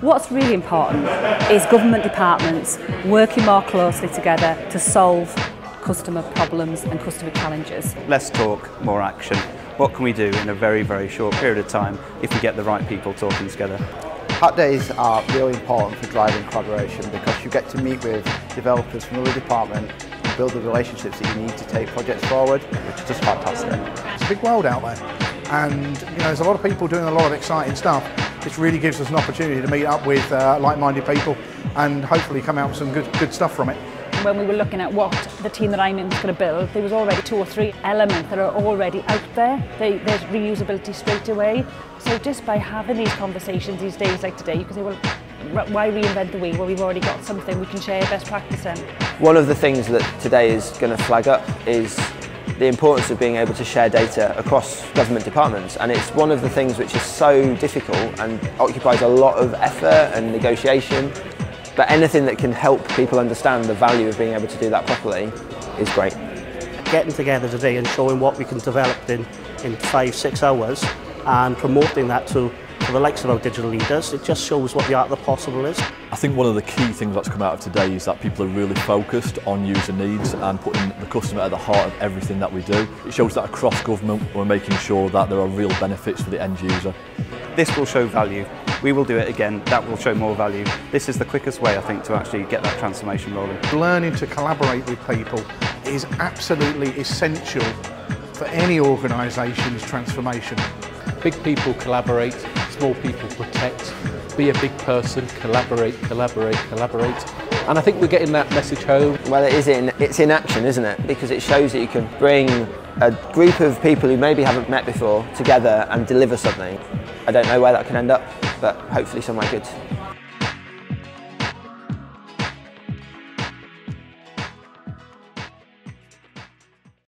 What's really important is government departments working more closely together to solve customer problems and customer challenges. Less talk, more action. What can we do in a very, very short period of time if we get the right people talking together? Hub days are really important for driving collaboration because you get to meet with developers from every department and build the relationships that you need to take projects forward, which is just fantastic. It's a big world out there, and there's a lot of people doing a lot of exciting stuff. This really gives us an opportunity to meet up with like-minded people and hopefully come out with some good stuff from it. When we were looking at what the team that I'm in was going to build, there was already 2 or 3 elements that are already out there. There's reusability straight away. So just by having these conversations these days like today, you can say, well, why reinvent the wheel? Well, we've already got something we can share best practice in. One of the things that today is going to flag up is the importance of being able to share data across government departments, and it's one of the things which is so difficult and occupies a lot of effort and negotiation, but anything that can help people understand the value of being able to do that properly is great. Getting together today and showing what we can develop in 5-6 hours and promoting that to the likes of our digital leaders, it just shows what the art of the possible is. I think one of the key things that's come out of today is that people are really focused on user needs and putting the customer at the heart of everything that we do. It shows that across government we're making sure that there are real benefits for the end user. This will show value. We will do it again. That will show more value. This is the quickest way, I think, to actually get that transformation rolling. Learning to collaborate with people is absolutely essential for any organisation's transformation. Big people collaborate, small people protect. Be a big person, collaborate, collaborate, collaborate. And I think we're getting that message home. Well, it's in action, isn't it? Because it shows that you can bring a group of people who maybe haven't met before together and deliver something. I don't know where that can end up, but hopefully somewhere good.